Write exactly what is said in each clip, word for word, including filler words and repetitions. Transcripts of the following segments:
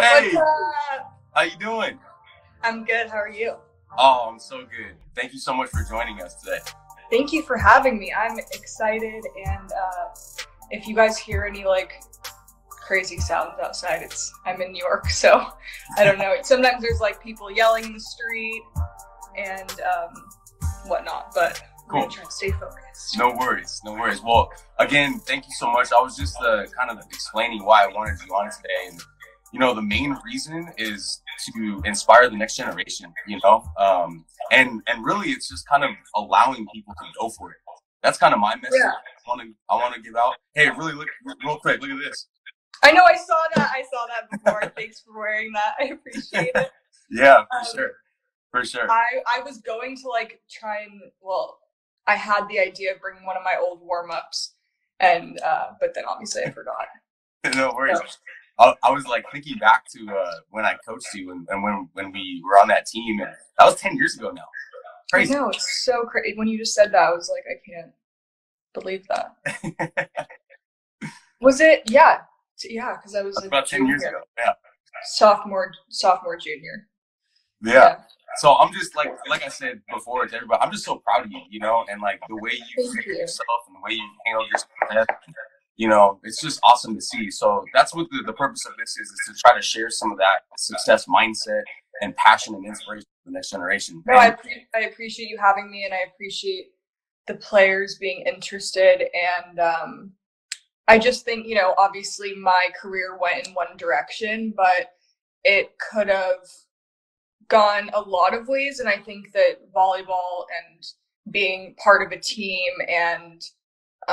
Hey, what's up? How you doing? I'm good. How are you? Oh, I'm so good. Thank you so much for joining us today. Thank you for having me. I'm excited, and uh, if you guys hear any like crazy sounds outside, it's I'm in New York, so I don't know. Sometimes there's like people yelling in the street and um, whatnot, but cool. I'm trying to stay focused. No worries, no worries. Well, again, thank you so much. I was just uh, kind of explaining why I wanted to be on today, and you know, the main reason is to inspire the next generation, you know, um, and, and really it's just kind of allowing people to go for it. That's kind of my message. Yeah. I want to, I want to give out. Hey, really look real quick. Look at this. I know. I saw that. I saw that before. Thanks for wearing that. I appreciate it. Yeah, for um, sure. For sure. I, I was going to like try and, well, I had the idea of bringing one of my old warm ups and, uh, but then obviously I forgot. No worries. So, I was like thinking back to uh, when I coached you and, and when, when we were on that team, and that was ten years ago now. Crazy. I know, it's so crazy. When you just said that, I was like, I can't believe that. Was it? Yeah. Yeah. Cause I was, was about ten years ago. Yeah. Sophomore, sophomore, junior. Yeah. yeah. So I'm just like, like I said before to everybody, I'm just so proud of you, you know, and like the way you carry yourself and the way you handle yourself. You know, it's just awesome to see. So that's what the, the purpose of this is, is to try to share some of that success mindset and passion and inspiration for the next generation. No, I, I appreciate you having me, and I appreciate the players being interested. And um, I just think, you know, obviously my career went in one direction, but it could have gone a lot of ways. And I think that volleyball and being part of a team and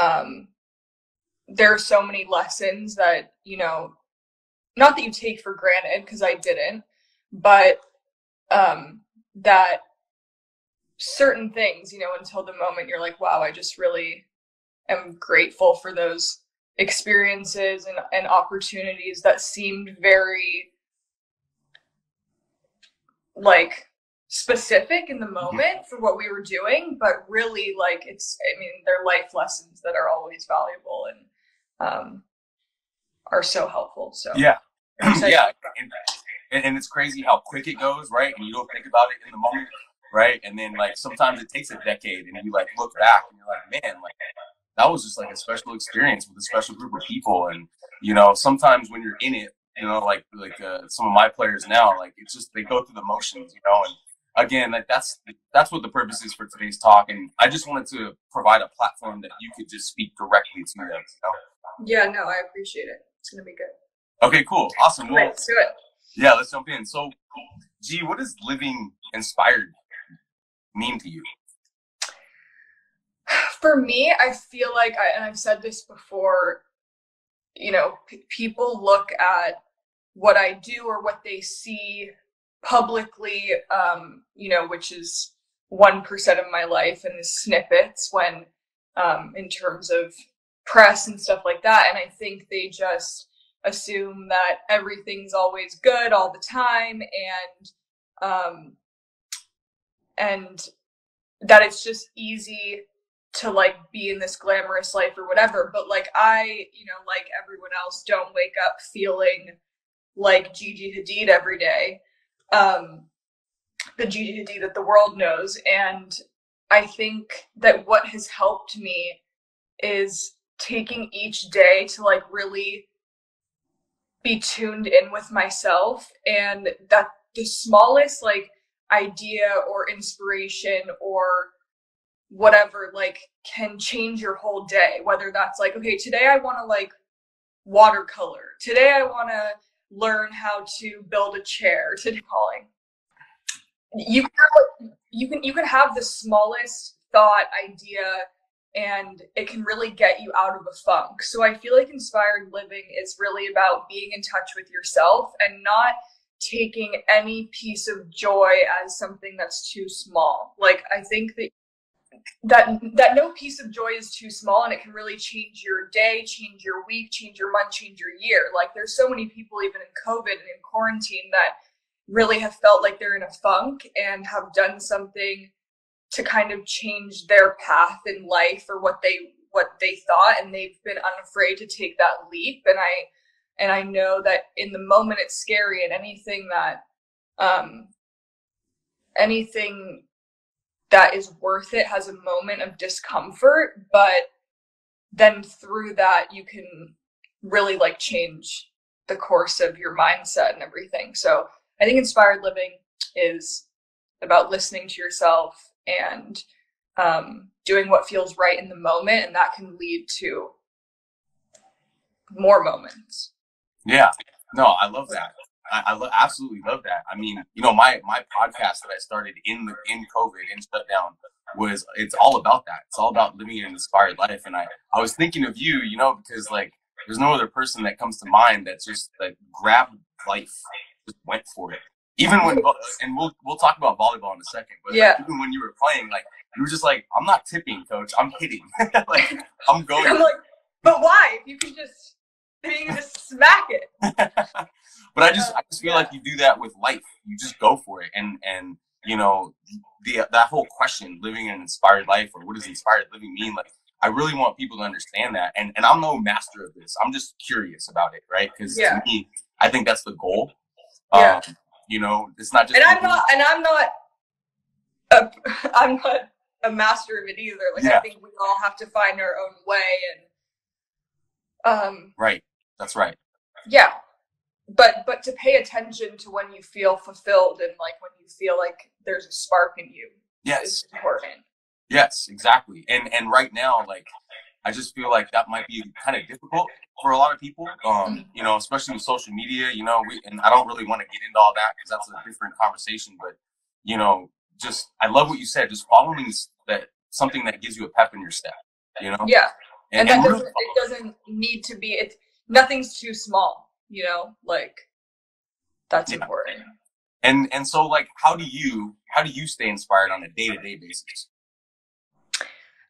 um, there are so many lessons that, you know, not that you take for granted, because I didn't, but um, that certain things, you know, until the moment you're like, wow, I just really am grateful for those experiences and, and opportunities that seemed very, like, specific in the moment for what we were doing, but really, like, it's, I mean, they're life lessons that are always valuable and um are so helpful. So yeah. Yeah, and, and it's crazy how quick it goes, right? And you don't think about it in the moment, right? And then like sometimes it takes a decade and you like look back and you're like, man, like that was just like a special experience with a special group of people. And you know, sometimes when you're in it, you know, like like uh, some of my players now, like it's just they go through the motions, you know. And again, like that's that's what the purpose is for today's talk, and I just wanted to provide a platform that you could just speak directly to them. So. Yeah, no, I appreciate it. It's gonna be good. Okay, cool, awesome. Well, let's do it. Yeah, let's jump in. So, G, what does living inspired mean to you? For me, I feel like, I, and I've said this before, you know, p people look at what I do or what they see publicly, um, you know, which is one percent of my life and the snippets when, um, in terms of press and stuff like that. And I think they just assume that everything's always good all the time. And, um, and that it's just easy to like be in this glamorous life or whatever. But like, I, you know, like everyone else, don't wake up feeling like Gigi Hadid every day. Um, the Gigi Hadid that the world knows. And I think that what has helped me is taking each day to like really be tuned in with myself, and that the smallest like idea or inspiration or whatever like can change your whole day. Whether that's like, okay, today I want to like watercolor, today I want to learn how to build a chair, to calling. You can, have, you can you can have the smallest thought, idea, and it can really get you out of a funk. So I feel like inspired living is really about being in touch with yourself and not taking any piece of joy as something that's too small. Like I think that that that no piece of joy is too small, and it can really change your day, change your week, change your month, change your year. Like there's so many people even in COVID and in quarantine that really have felt like they're in a funk and have done something to kind of change their path in life or what they what they thought, and they've been unafraid to take that leap. And I And I know that in the moment it's scary, and anything that, um, anything that is worth it has a moment of discomfort, but then through that you can really like change the course of your mindset and everything. So I think inspired living is about listening to yourself and um, doing what feels right in the moment, and that can lead to more moments. Yeah, no, I love that. I, I lo- absolutely love that. I mean, you know, my my podcast that I started in the in COVID, in shutdown, was, it's all about that. It's all about living an inspired life. And I, I was thinking of you, you know, because like there's no other person that comes to mind that just like grabbed life, just went for it. Even when, and we'll we'll talk about volleyball in a second, but yeah. Like, even when you were playing, like you were just like, I'm not tipping, coach, I'm hitting. Like I'm going. I'm like, but why? If you can just, you can just smack it. But I just, I just feel yeah. like you do that with life. You just go for it, and and you know, the that whole question, living an inspired life, or what does inspired living mean? Like, I really want people to understand that, and and I'm no master of this. I'm just curious about it, right? Because yeah. to me, I think that's the goal. Yeah. Um, You know, it's not just. And I'm not, and I'm not, a, I'm not a master of it either. Like yeah. I think we all have to find our own way, and. Um, right. That's right. Yeah, but but to pay attention to when you feel fulfilled and like when you feel like there's a spark in you. Yes. Is important. Yes, exactly. And and right now, like, I just feel like that might be kind of difficult for a lot of people, um, you know, especially with social media, you know, we, and I don't really want to get into all that because that's a different conversation. But, you know, just, I love what you said, just following that, something that gives you a pep in your step, you know? Yeah. And, and, that and doesn't, it doesn't need to be, it's, nothing's too small, you know, like that's yeah. important. And, and so like, how do you, how do you stay inspired on a day-to-day basis?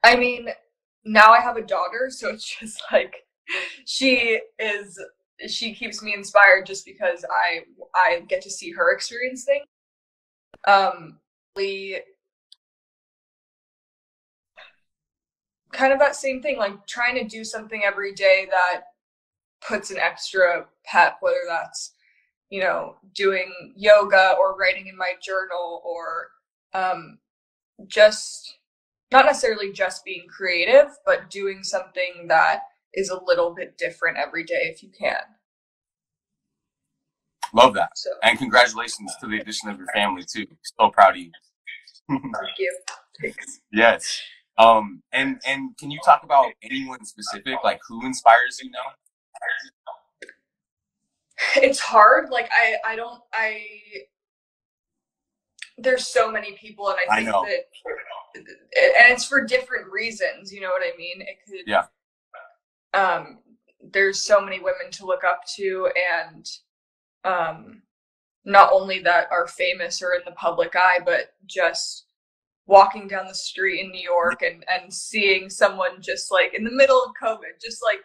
I mean, now I have a daughter, so it's just like, she is, she keeps me inspired just because I, I get to see her experience things. Um, really kind of that same thing, like trying to do something every day that puts an extra pep, whether that's, you know, doing yoga or writing in my journal, or, um, just not necessarily just being creative, but doing something that is a little bit different every day if you can. Love that. So. And congratulations to the addition of your family too. So proud of you. Thank you. Thanks. Yes. Um, and, and can you talk about anyone specific, like who inspires you now? It's hard. Like I, I don't, I, there's so many people, and I think I know. that, and it's for different reasons, you know what I mean? It could, yeah. Um, there's so many women to look up to, and um, not only that are famous or in the public eye, but just walking down the street in New York and, and seeing someone just like in the middle of COVID, just like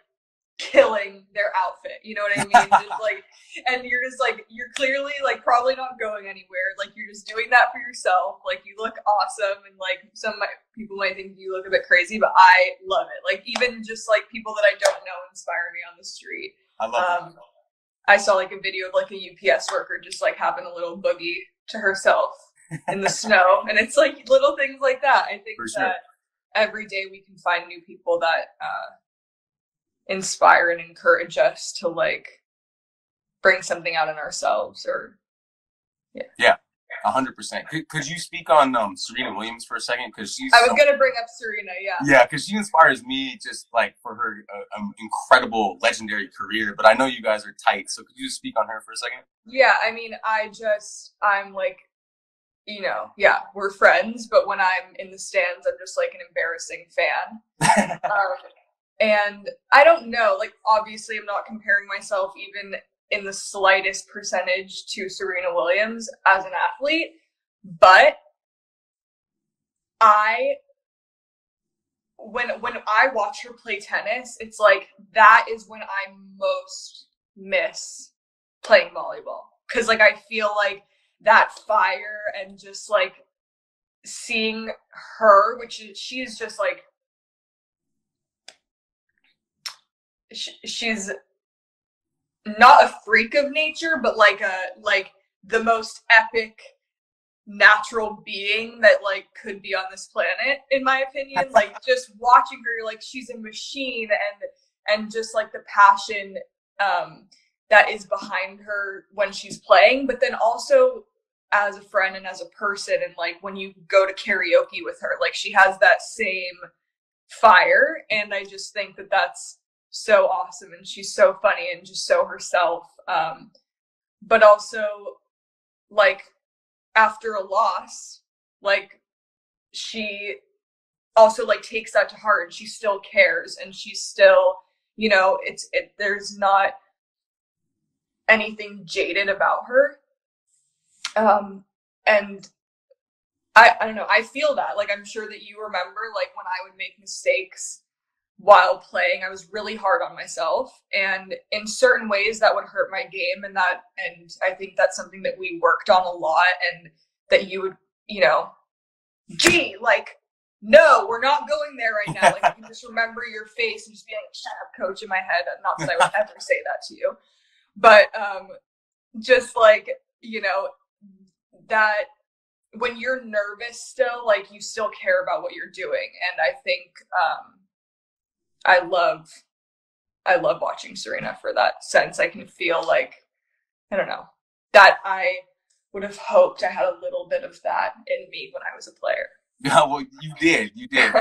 killing their outfit, you know what I mean? Just like, and you're just like, you're clearly like probably not going anywhere. Like you're just doing that for yourself. Like you look awesome, and like some might, people might think you look a bit crazy, but I love it. Like even just like people that I don't know inspire me on the street. I love um, that. I saw like a video of like a U P S worker just like having a little boogie to herself in the snow, and it's like little things like that. I think for that sure. every day we can find new people that uh inspire and encourage us to like bring something out in ourselves, or yeah yeah one hundred percent. Could, could you speak on um Serena Williams for a second, because she's I was so, gonna bring up Serena yeah yeah because she inspires me just like for her uh, um, incredible legendary career, but I know you guys are tight, so could you just speak on her for a second? Yeah, I mean I just I'm like you know, yeah, we're friends, but when I'm in the stands I'm just like an embarrassing fan. um, And I don't know, like, obviously I'm not comparing myself even in the slightest percentage to Serena Williams as an athlete, but I, when, when I watch her play tennis, it's like, that is when I most miss playing volleyball. 'Cause like, I feel like that fire and just like seeing her, which is, she's just like, she's not a freak of nature, but like a like the most epic natural being that like could be on this planet, in my opinion. Like just watching her, like she's a machine, and and just like the passion um that is behind her when she's playing, but then also as a friend and as a person. And like when you go to karaoke with her, like she has that same fire, and I just think that that's so awesome. And she's so funny and just so herself, um but also like after a loss, like she also like takes that to heart, and she still cares, and she's still, you know, it's it there's not anything jaded about her. Um and I, I don't know, I feel that. Like, I'm sure that you remember, like, when I would make mistakes while playing, I was really hard on myself. And in certain ways, that would hurt my game. And that, and I think that's something that we worked on a lot, and that you would, you know, gee, like, no, we're not going there right now. Like, I can just remember your face and just be like, shut up, coach, in my head. Not that I would ever say that to you. But um, just like, you know, that, when you're nervous still, like you still care about what you're doing. And I think um I love I love watching Serena for that sense. I can feel like, I don't know, that I would have hoped I had a little bit of that in me when I was a player. No, well you did, you did.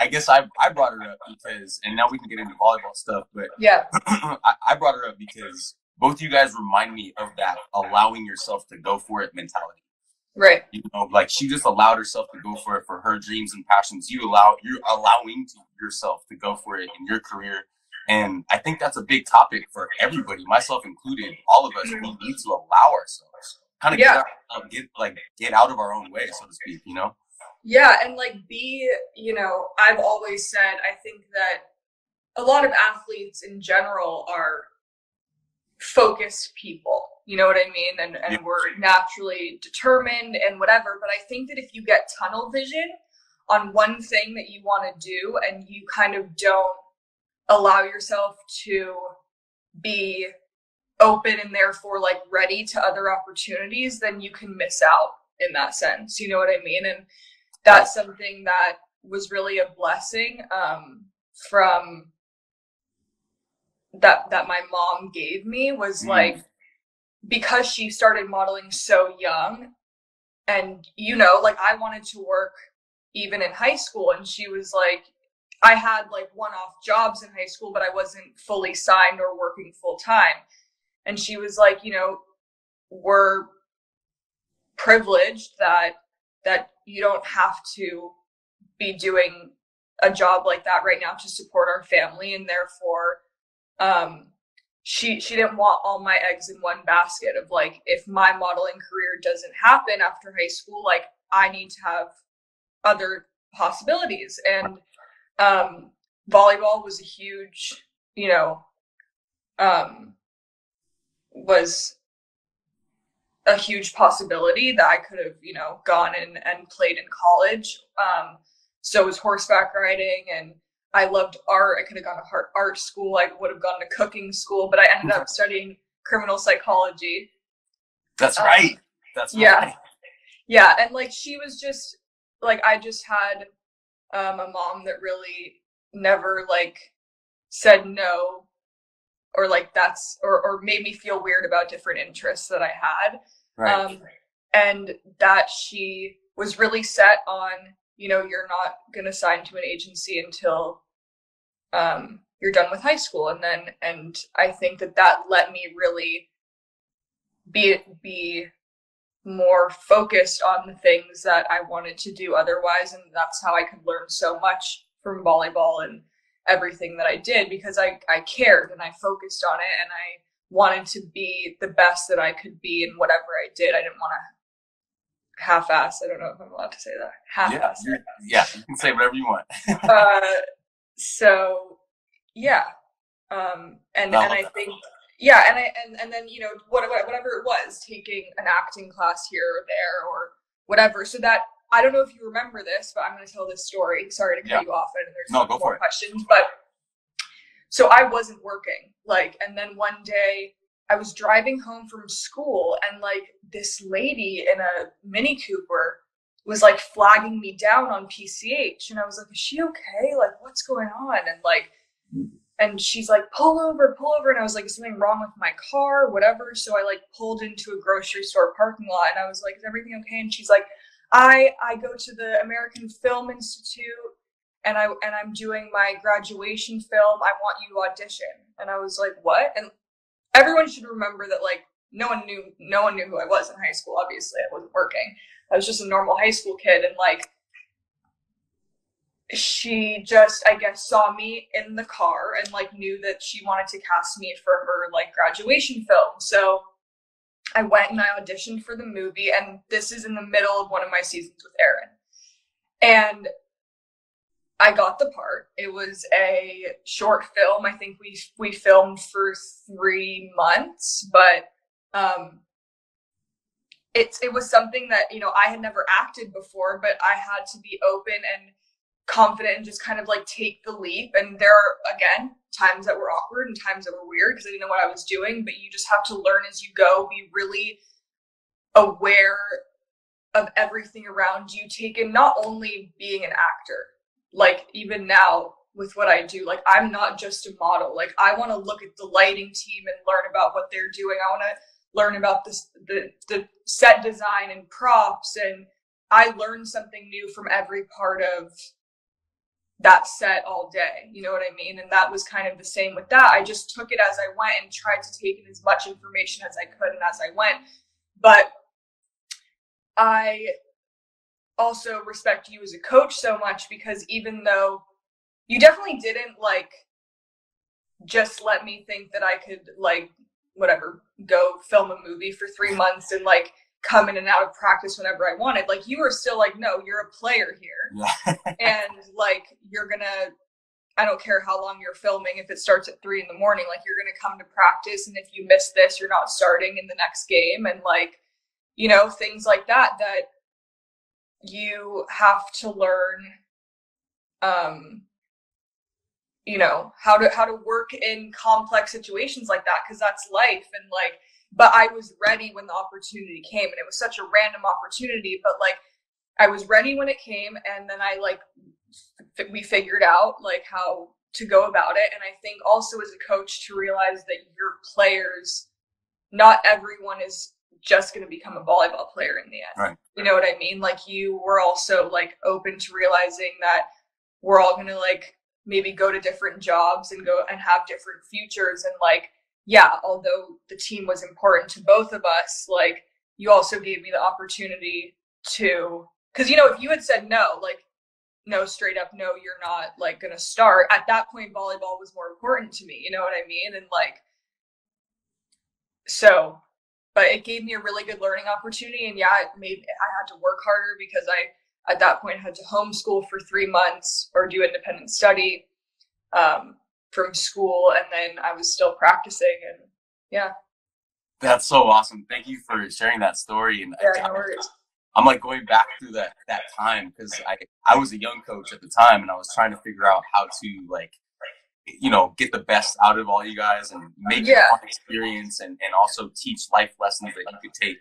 I guess I I brought her up because, and now we can get into volleyball stuff, but yeah, I, I brought her up because both of you guys remind me of that allowing yourself to go for it mentality. Right. You know, like she just allowed herself to go for it for her dreams and passions. You allow, you're allowing yourself to go for it in your career. And I think that's a big topic for everybody, myself included, all of us. We need to allow ourselves kind of yeah. get, out, get like get out of our own way, so to speak, you know? Yeah. And like be, you know, I've always said, I think that a lot of athletes in general are focused people. You know what I mean? And, and yeah. we're naturally determined and whatever. But I think that if you get tunnel vision on one thing that you want to do, and you kind of don't allow yourself to be open and therefore like ready to other opportunities, then you can miss out in that sense. You know what I mean? And that's something that was really a blessing um, from that, that my mom gave me was mm. like, because she started modeling so young, and you know, like I wanted to work even in high school, and she was like, I had like one-off jobs in high school, but I wasn't fully signed or working full-time, and she was like, you know, we're privileged that that you don't have to be doing a job like that right now to support our family, and therefore um She she didn't want all my eggs in one basket of like, if my modeling career doesn't happen after high school, like I need to have other possibilities. And um, volleyball was a huge, you know, um, was a huge possibility that I could have, you know, gone and, and played in college. Um, so was horseback riding, and I loved art. I could have gone to art school. I would have gone to cooking school, but I ended up studying criminal psychology. That's um, right. That's yeah. right. Yeah. And like, she was just like, I just had um, a mom that really never like said no, or like that's, or, or made me feel weird about different interests that I had. Right. Um, and that she was really set on, you know, you're not going to sign to an agency until um, you're done with high school. And then, and I think that that let me really be, be more focused on the things that I wanted to do otherwise. And that's how I could learn so much from volleyball and everything that I did, because I, I cared and I focused on it, and I wanted to be the best that I could be in whatever I did. I didn't want to half-ass. I don't know if I'm allowed to say that. Half-ass. Yeah, yeah, you can say whatever you want. uh, so, yeah, um, and no, and I think, yeah, and I and and then you know whatever whatever it was, taking an acting class here or there or whatever. So that, I don't know if you remember this, but I'm going to tell this story. Sorry to cut yeah. you off, and there's no, go more for it. questions, but so I wasn't working, like, and then one day I was driving home from school, and like this lady in a Mini Cooper was like flagging me down on P C H, and I was like, is she okay? Like, what's going on? And like, and she's like, pull over, pull over. And I was like, is something wrong with my car, whatever. So I like pulled into a grocery store parking lot, and I was like, is everything okay? And she's like, I, I go to the American Film Institute, and I, and I'm doing my graduation film. I want you to audition. And I was like, what? And everyone should remember that, like, no one knew, no one knew who I was in high school. Obviously I wasn't working. I was just a normal high school kid. And like, she just, I guess, saw me in the car and like knew that she wanted to cast me for her like graduation film. So I went and I auditioned for the movie, and this is in the middle of one of my seasons with Aaron. And I got the part. It was a short film. I think we we filmed for three months, but um, it, it was something that, you know, I had never acted before, but I had to be open and confident and just kind of like take the leap. And there are, again, times that were awkward and times that were weird because I didn't know what I was doing, but you just have to learn as you go, be really aware of everything around you, take in not only being an actor, like even now with what I do, like I'm not just a model. Like I want to look at the lighting team and learn about what they're doing. I want to learn about this, the, the set design and props. And I learn something new from every part of that set all day. You know what I mean? And that was kind of the same with that. I just took it as I went and tried to take in as much information as I could and as I went. But I also respect you as a coach so much, because even though you definitely didn't like just let me think that I could like whatever go film a movie for three months and like come in and out of practice whenever I wanted, like you were still like, no, you're a player here. And like you're gonna, I don't care how long you're filming, if it starts at three in the morning, like you're gonna come to practice, and if you miss this, you're not starting in the next game. And like, you know, things like that that you have to learn, um, you know, how to, how to work in complex situations like that. 'Cause that's life. And like, but I was ready when the opportunity came, and it was such a random opportunity, but like, I was ready when it came. And then I like, f- we figured out like how to go about it. And I think also as a coach to realize that your players, not everyone is just going to become a volleyball player in the end. Right. You know what I mean? Like you were also like open to realizing that we're all going to like maybe go to different jobs and go and have different futures. And like, yeah, although the team was important to both of us, like you also gave me the opportunity to, 'cause you know, if you had said no, like no, straight up, no, you're not like going to start, at that point, volleyball was more important to me. You know what I mean? And like, so, but it gave me a really good learning opportunity. And yeah, it made, I had to work harder because I, at that point, had to homeschool for three months or do independent study um, from school. And then I was still practicing. And yeah. That's so awesome. Thank you for sharing that story. And yeah, no worries. I'm like going back through that, that time, because I, I was a young coach at the time, and I was trying to figure out how to like, you know, get the best out of all you guys and make yeah. your own experience, and, and also teach life lessons that you could take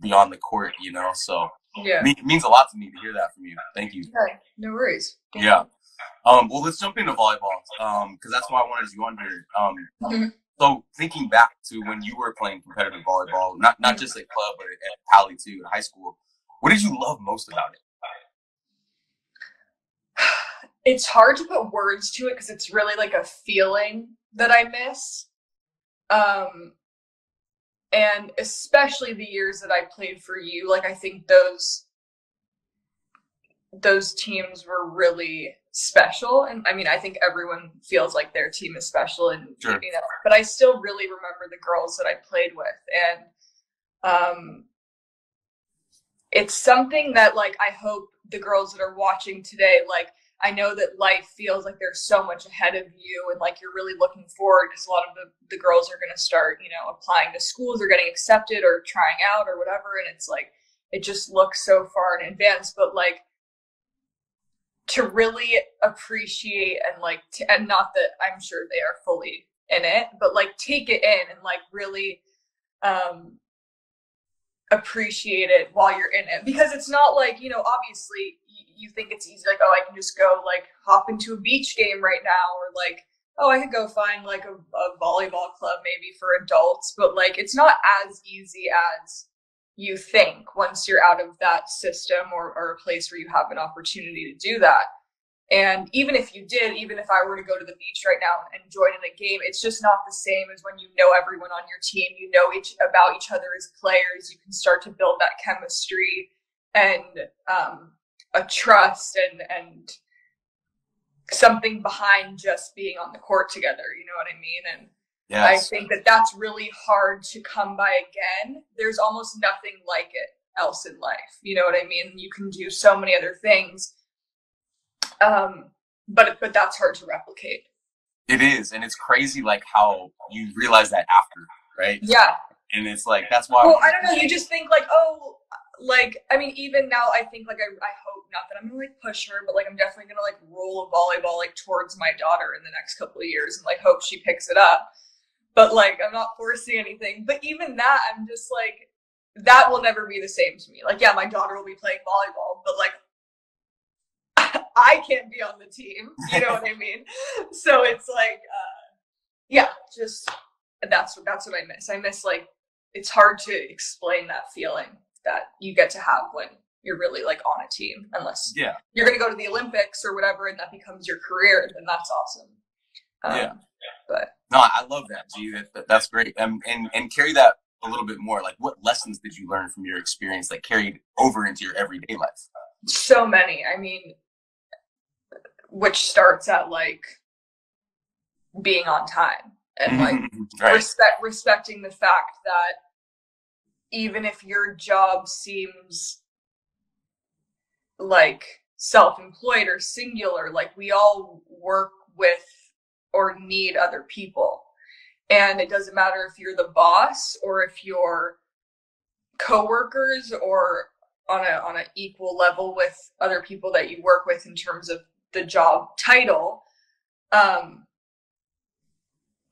beyond the court, you know? So yeah, it means a lot to me to hear that from you. Thank you. Yeah, no worries. Thank yeah. Um, well, let's jump into volleyball. Um, 'cause that's why I wanted you on here. Um, mm-hmm. So thinking back to when you were playing competitive volleyball, not, not just at club, but at Poly too, in high school, what did you love most about it? It's hard to put words to it because it's really like a feeling that I miss. Um, and especially the years that I played for you, like I think those, those teams were really special. And I mean, I think everyone feels like their team is special, and sure. you know, but I still really remember the girls that I played with. And um, it's something that like, I hope the girls that are watching today, like, I know that life feels like there's so much ahead of you, and like you're really looking forward, because a lot of the, the girls are going to start, you know, applying to schools or getting accepted or trying out or whatever. And it's like, it just looks so far in advance, but like to really appreciate and like, to, and not that I'm sure they are fully in it, but like take it in and like really um, appreciate it while you're in it. Because it's not like, you know, obviously you think it's easy, like, oh, I can just go like hop into a beach game right now, or like, oh, I could go find like a, a volleyball club maybe for adults. But like, it's not as easy as you think once you're out of that system or, or a place where you have an opportunity to do that. And even if you did, even if I were to go to the beach right now and join in a game, it's just not the same as when you know everyone on your team, you know each about each other as players, you can start to build that chemistry and um, a trust and, and something behind just being on the court together. You know what I mean? And yes. I think that that's really hard to come by again. There's almost nothing like it else in life. You know what I mean? You can do so many other things. Um, but, but that's hard to replicate. It is. And it's crazy, like how you realize that after, right? Yeah. And it's like, that's why. Well, I don't know. You just think like, oh, like, I mean, even now I think like, I, I hope not that I'm gonna like push her, but like, I'm definitely gonna like roll a volleyball, like towards my daughter in the next couple of years and like, hope she picks it up. But like, I'm not forcing anything, but even that, I'm just like, that will never be the same to me. Like, yeah, my daughter will be playing volleyball, but like, I can't be on the team, you know what I mean? So it's like, uh, yeah, just, that's what, that's what I miss. I miss like, it's hard to explain that feeling that you get to have when you're really like on a team, unless yeah. you're going to go to the Olympics or whatever, and that becomes your career, then that's awesome. Um, yeah. But no, I love that, G. That, that's great. Um, and, and carry that a little bit more. Like, what lessons did you learn from your experience that carried over into your everyday life? So many. I mean, which starts at like being on time and like right. respect, respecting the fact that even if your job seems like self-employed or singular, like we all work with or need other people. And it doesn't matter if you're the boss or if you're coworkers or on a, on an equal level with other people that you work with in terms of the job title, um,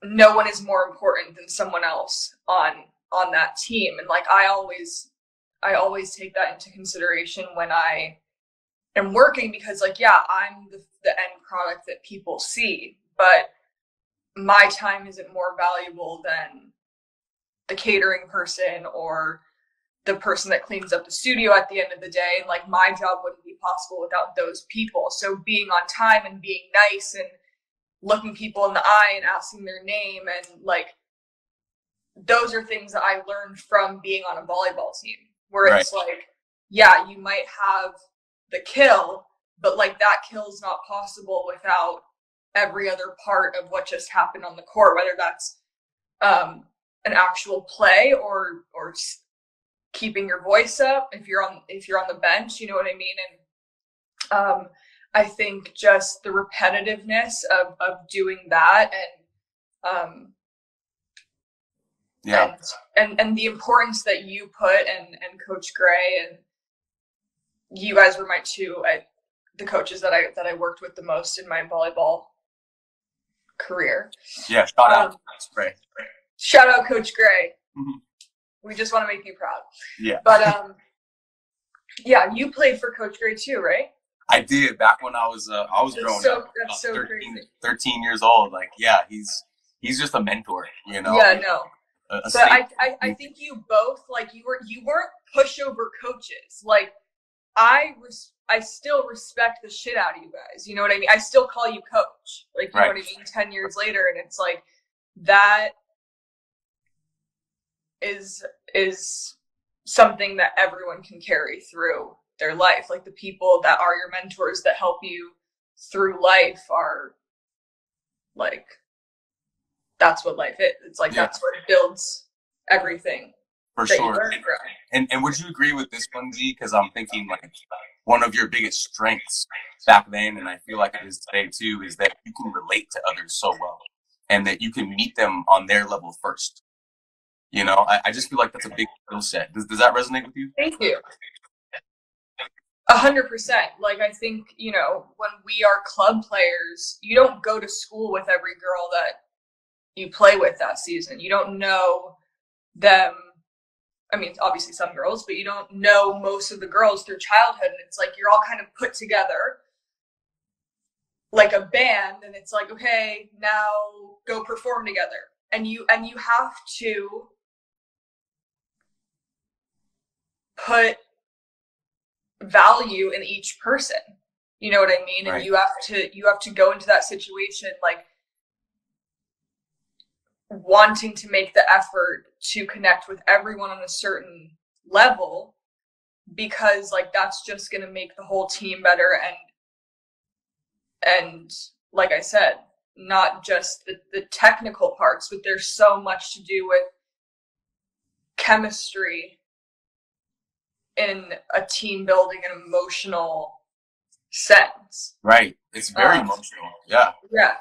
no one is more important than someone else on, on that team. And like, I always, I always take that into consideration when I am working, because like, yeah, I'm the, the end product that people see, but my time isn't more valuable than the catering person or the person that cleans up the studio at the end of the day. And like, my job wouldn't be possible without those people. So being on time and being nice and looking people in the eye and asking their name, and like, those are things that I learned from being on a volleyball team, where right. it's like, yeah, you might have the kill, but like that kill is not possible without every other part of what just happened on the court, whether that's um, an actual play or, or keeping your voice up if you're on, if you're on the bench, you know what I mean? And um, I think just the repetitiveness of, of doing that and, um, yeah, and, and, and the importance that you put and, and Coach Gray, and you guys were my two, I, the coaches that I, that I worked with the most in my volleyball career. Yeah. Shout out um, Coach Gray. Shout out Coach Gray. Mm-hmm. We just want to make you proud. Yeah. But, um, yeah, you played for Coach Gray too, right? I did, back when I was, uh, I was that's growing so, up. That's so thirteen, crazy. thirteen years old. Like, yeah, he's, he's just a mentor, you know? Yeah, no. A, a but I, I, I think you both, like, you were, you weren't pushover coaches. Like, I, res- I still respect the shit out of you guys. You know what I mean? I still call you coach. Like, you right. know what I mean? ten years later. And it's like that is is something that everyone can carry through their life. Like, the people that are your mentors that help you through life are like, that's what life is. It's like, yeah. that's what builds everything. For sure. And, and and would you agree with this one, G? Because I'm thinking like one of your biggest strengths back then, and I feel like it is today too, is that you can relate to others so well, and that you can meet them on their level first. You know, I, I just feel like that's a big skill set. Does, does that resonate with you? Thank you. A hundred percent. Like, I think, you know, when we are club players, you don't go to school with every girl that you play with that season. You don't know them. I mean, obviously some girls, but you don't know most of the girls through childhood. And it's like, you're all kind of put together like a band, and it's like, okay, now go perform together. And you, and you have to put value in each person. You know what I mean? Right. And you have to, you have to go into that situation, like wanting to make the effort to connect with everyone on a certain level, because like, that's just going to make the whole team better. And, and like I said, not just the, the technical parts, but there's so much to do with chemistry in a team building and emotional sense. Right. It's very um, emotional. Yeah. Yeah.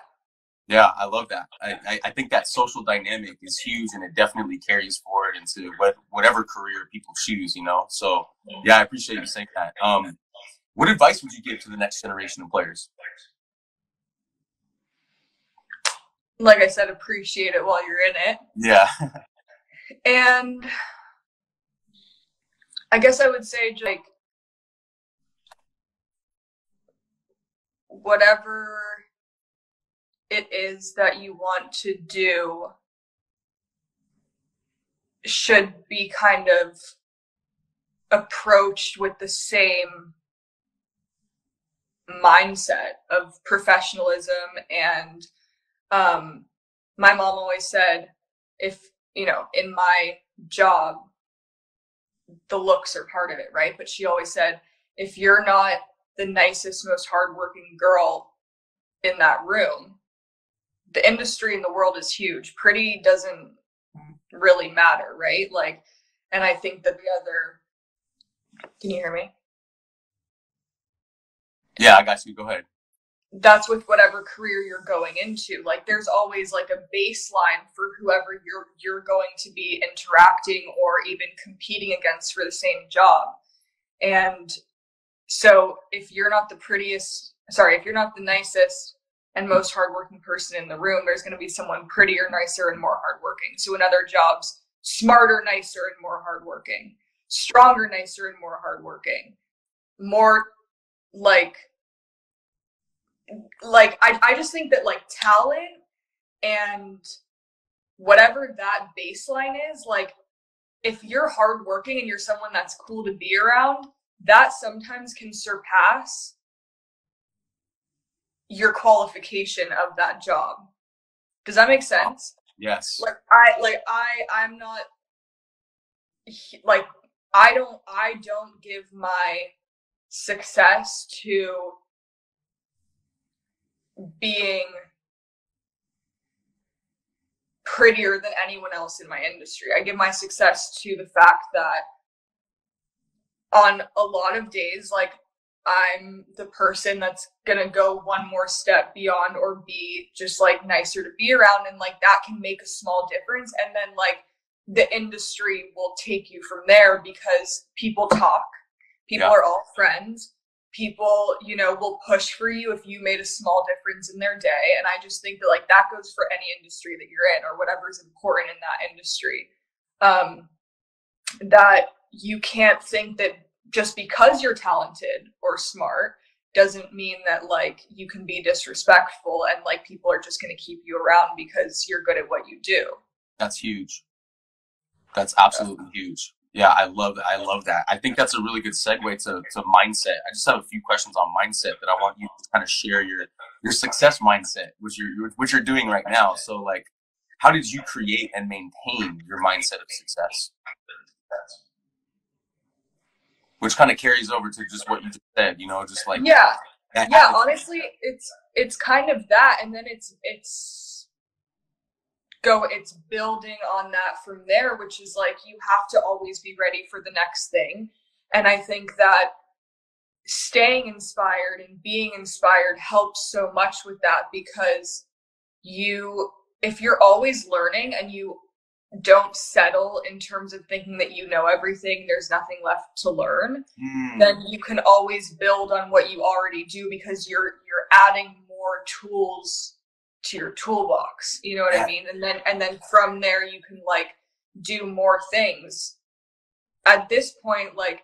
Yeah. I love that. I, I think that social dynamic is huge, and it definitely carries forward into what, whatever career people choose, you know? So yeah, I appreciate you saying that. Um, what advice would you give to the next generation of players? Like I said, appreciate it while you're in it. Yeah. And I guess I would say, like, whatever it is that you want to do should be kind of approached with the same mindset of professionalism. And um, my mom always said, if, you know, in my job, the looks are part of it, right? But she always said, if you're not the nicest, most hardworking girl in that room, the industry and the world is huge. Pretty doesn't really matter, right? Like, and I think that the other, can you hear me? Yeah, I got you. Go ahead. That's with whatever career you're going into. Like, there's always like a baseline for whoever you're you're going to be interacting or even competing against for the same job. And so if you're not the prettiest, sorry, if you're not the nicest and most hardworking person in the room, there's going to be someone prettier, nicer, and more hardworking. So in other jobs, smarter, nicer, and more hardworking, stronger, nicer, and more hardworking, more like, like I, I just think that like talent and whatever that baseline is, like if you're hardworking and you're someone that's cool to be around, that sometimes can surpass your qualification of that job. Does that make sense? Yes. Like I, like I, I'm not like, I don't, I don't give my success to being prettier than anyone else in my industry. I give my success to the fact that on a lot of days, like I'm the person that's gonna go one more step beyond or be just like nicer to be around, and like that can make a small difference. And then like the industry will take you from there, because people talk, people yeah. are all friends. People, you know, will push for you if you made a small difference in their day. And I just think that like that goes for any industry that you're in, or whatever is important in that industry, um, that you can't think that just because you're talented or smart doesn't mean that like you can be disrespectful and like people are just going to keep you around because you're good at what you do. That's huge. That's absolutely huge. Yeah, I love that. I love that. I think that's a really good segue to, to mindset. I just have a few questions on mindset that I want you to kind of share your your success mindset, which you're which you're doing right now. So, like, how did you create and maintain your mindset of success, which kind of carries over to just what you just said? You know, just like yeah, yeah. Honestly, it's it's kind of that, and then it's it's. go it's building on that from there, which is like you have to always be ready for the next thing. And I think that staying inspired and being inspired helps so much with that, because you if you're always learning and you don't settle in terms of thinking that you know everything, there's nothing left to learn, mm. then you can always build on what you already do, because you're you're adding more tools to your toolbox. You know what yeah. I mean? And then, and then from there you can like do more things. At this point, like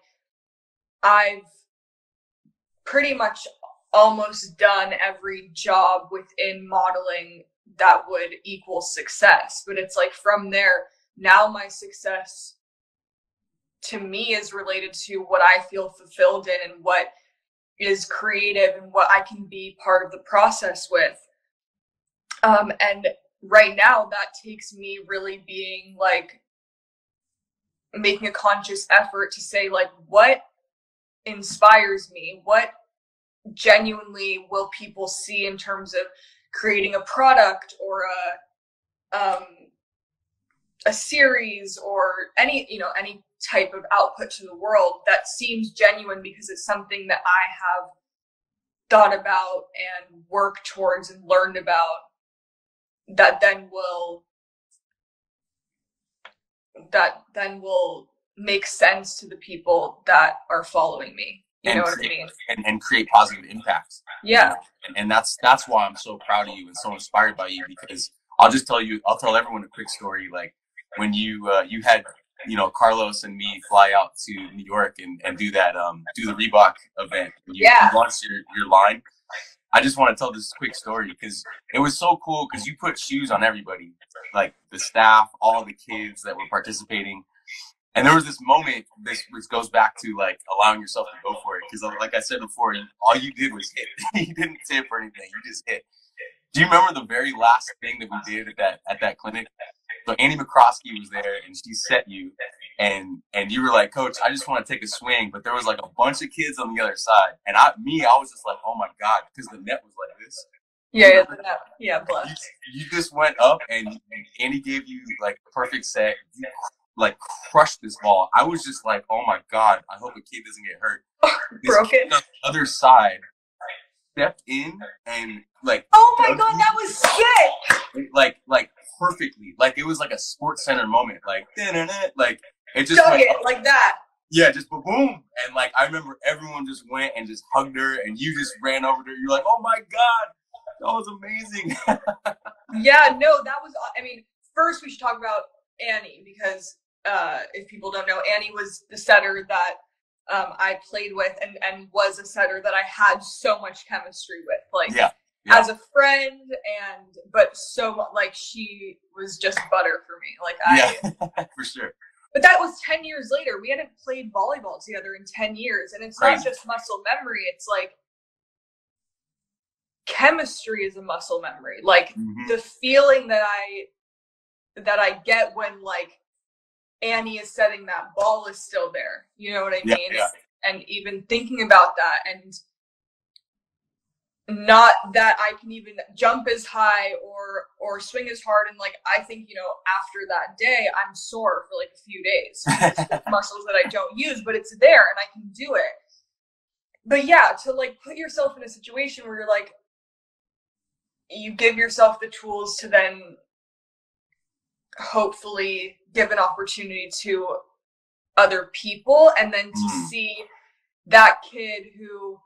I've pretty much almost done every job within modeling that would equal success. But it's like from there, now my success to me is related to what I feel fulfilled in and what is creative and what I can be part of the process with. Um, and right now that takes me really being like, making a conscious effort to say like, what inspires me? What genuinely will people see in terms of creating a product or a, um, a series or any, you know, any type of output to the world that seems genuine because it's something that I have thought about and worked towards and learned about, that then will, that then will make sense to the people that are following me. You and know what create, I mean? And, and create positive impacts. Yeah. And, and that's, that's why I'm so proud of you and so inspired by you, because I'll just tell you, I'll tell everyone a quick story. Like when you, uh, you had, you know, Carlos and me fly out to New York and, and do that, um, do the Reebok event. You, yeah. you launched your, your line. I just want to tell this quick story because it was so cool, because you put shoes on everybody, like the staff, all the kids that were participating. And there was this moment, this which goes back to like allowing yourself to go for it. Because like I said before, all you did was hit. You didn't tip or anything. You just hit. Do you remember the very last thing that we did at that at that clinic? So Annie McCroskey was there, and she set you, and and you were like, Coach, I just want to take a swing. But there was like a bunch of kids on the other side, and I me, I was just like, oh my god, because the net was like this. Yeah, yeah, yeah, blessed. You, you just went up, and, and Annie gave you like a perfect set. You, like crushed this ball. I was just like, oh my god, I hope a kid doesn't get hurt. Broke it. On the other side stepped in and like, oh my god, that was sick. Like like perfectly. Like it was like a Sports Center moment. Like like it just went, it like that. Yeah, just boom. And like I remember everyone just went and just hugged her, and you just ran over to her. You're like, oh my god, that was amazing. Yeah, no, that was, I mean, first we should talk about Annie, because Uh, if people don't know, Annie was the setter that um, I played with, and, and was a setter that I had so much chemistry with, like yeah, yeah. as a friend, and but so like she was just butter for me, like I yeah, for sure. But that was ten years later. We hadn't played volleyball together in ten years, and it's Crazy. Not just muscle memory. It's like chemistry is a muscle memory, like mm-hmm. the feeling that I that I get when like Annie is setting that ball is still there. You know what I mean? Yeah, yeah. And even thinking about that, and not that I can even jump as high or, or swing as hard. And like, I think, you know, after that day, I'm sore for like a few days. Muscles that I don't use, but it's there and I can do it. But yeah, to like put yourself in a situation where you're like, you give yourself the tools to then hopefully give an opportunity to other people, and then to mm. see that kid who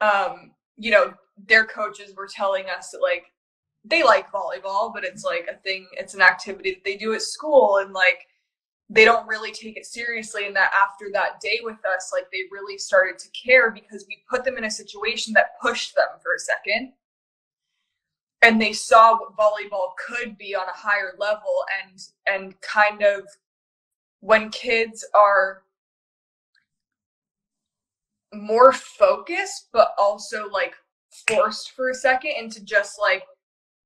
um you know, their coaches were telling us that like they like volleyball, but it's like a thing, it's an activity that they do at school, and like they don't really take it seriously, and that after that day with us, like they really started to care because we put them in a situation that pushed them for a second. And they saw what volleyball could be on a higher level, and and kind of when kids are more focused, but also like forced for a second into just like,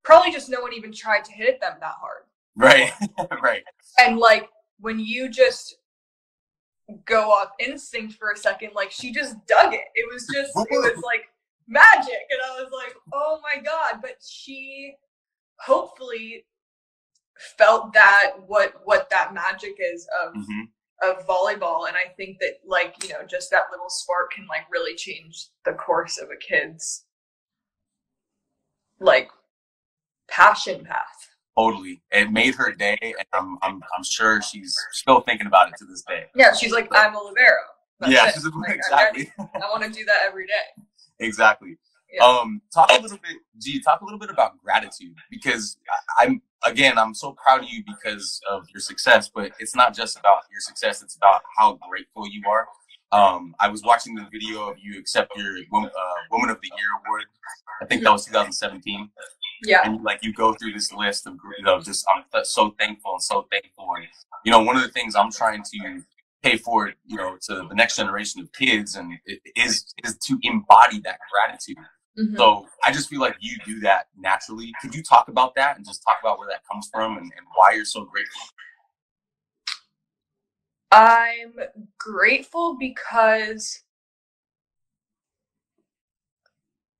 probably just no one even tried to hit them that hard. Right, right. And like when you just go off instinct for a second, like she just dug it. It was just, it was like magic. And I was like, oh my god. But she hopefully felt that what what that magic is of mm-hmm. of volleyball. And I think that like, you know, just that little spark can like really change the course of a kid's like passion path. Totally. It made her day, and I'm I'm I'm sure she's still thinking about it to this day. Yeah, she's like, I'm Olivero. That's yeah, she's like, exactly. I, I want to do that every day. Exactly. Yeah. Um, talk a little bit, G, talk a little bit about gratitude, because I'm, again, I'm so proud of you because of your success, but it's not just about your success. It's about how grateful you are. Um, I was watching the video of you accept your uh, Woman of the Year award. I think that was two thousand seventeen. Yeah. And like you go through this list of, you know, just I'm th- so thankful and so thankful. And, you know, one of the things I'm trying to pay forward, you know, to the next generation of kids and it is, is to embody that gratitude. Mm-hmm. So I just feel like you do that naturally. Could you talk about that and just talk about where that comes from and, and why you're so grateful? I'm grateful because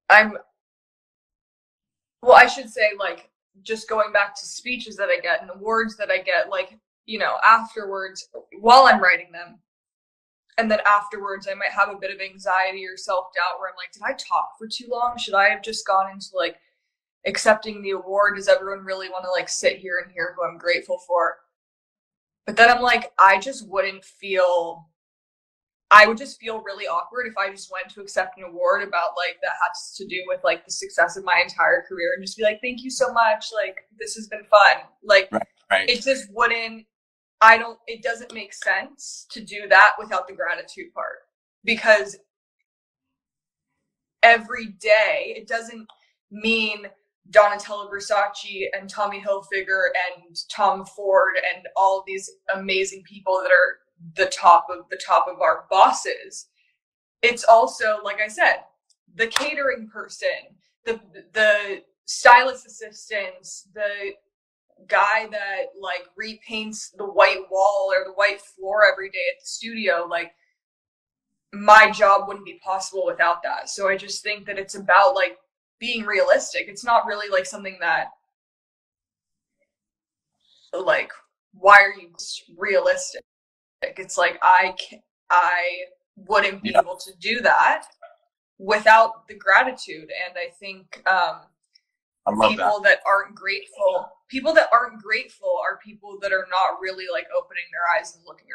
I'm, well, I should say, like, just going back to speeches that I get and awards that I get, like, you know, afterwards, while I'm writing them, and then afterwards, I might have a bit of anxiety or self-doubt where I'm like, did I talk for too long? Should I have just gone into, like, accepting the award? Does everyone really want to, like, sit here and hear who I'm grateful for? But then I'm like, I just wouldn't feel, I would just feel really awkward if I just went to accept an award about like, that has to do with like the success of my entire career and just be like, thank you so much. Like, this has been fun. Like, right, right. It just wouldn't, I don't, it doesn't make sense to do that without the gratitude part, because every day it doesn't mean Donatella Versace and Tommy Hilfiger and Tom Ford and all these amazing people that are the top of the top of our bosses. It's also, like I said, the catering person, the the stylist assistants, the guy that like repaints the white wall or the white floor every day at the studio. Like, my job wouldn't be possible without that. So I just think that it's about like being realistic. It's not really like something that like, why are you realistic? It's like, I can't, I wouldn't be yeah. able to do that without the gratitude. And I think um I love people that. that aren't grateful, people that aren't grateful are people that are not really like opening their eyes and looking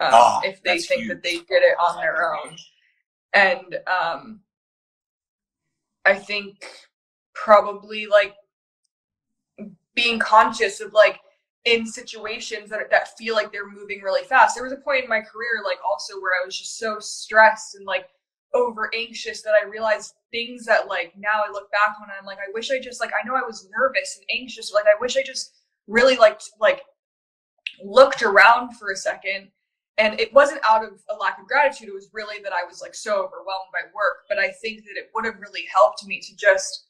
around. Um, oh, if they think huge. that they did it on their own. And um I think probably like being conscious of like in situations that that feel like they're moving really fast. There was a point in my career, like also where I was just so stressed and like over anxious that I realized things that like now I look back on and I'm like, I wish I just like, I know I was nervous and anxious. Like, I wish I just really like, like looked around for a second. And it wasn't out of a lack of gratitude. It was really that I was like so overwhelmed by work, but I think that it would have really helped me to just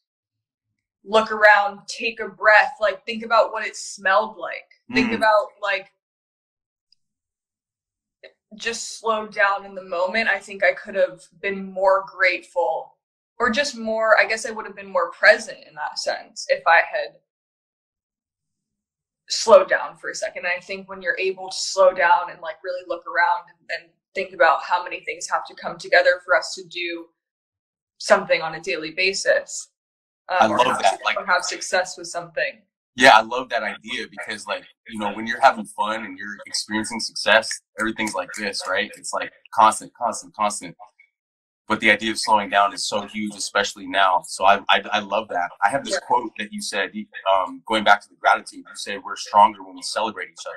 look around, take a breath, like think about what it smelled like, mm. think about like, just slow down in the moment. I think I could have been more grateful, or just more, I guess I would have been more present in that sense if I had slow down for a second. I think when you're able to slow down and like really look around and, and think about how many things have to come together for us to do something on a daily basis, um, I love that. Like, have success with something. Yeah, I love that idea, because like, you know, when you're having fun and you're experiencing success, everything's like this, right? It's like constant, constant, constant. But the idea of slowing down is so huge, especially now. So I I, I love that. I have this yeah. quote that you said, um, going back to the gratitude, you say we're stronger when we celebrate each other.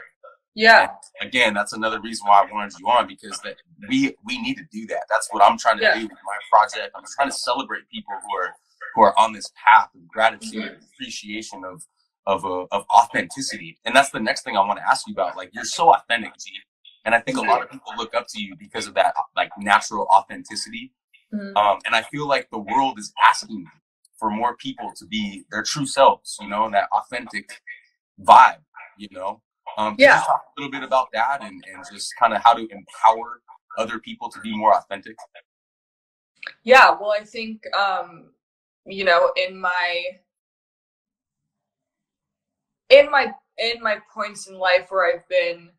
Yeah. And again, that's another reason why I wanted you on, because that we we need to do that. That's what I'm trying to yeah. do with my project. I'm trying to celebrate people who are who are on this path of gratitude, mm-hmm. and appreciation of of uh, of authenticity. And that's the next thing I want to ask you about. Like, you're so authentic, G. And I think a lot of people look up to you because of that, like, natural authenticity. Mm-hmm. Um, and I feel like the world is asking for more people to be their true selves, you know, and that authentic vibe, you know. Um, yeah. Can you talk a little bit about that and, and just kind of how to empower other people to be more authentic? Yeah, well, I think, um, you know, in my, in my, in my points in life where I've been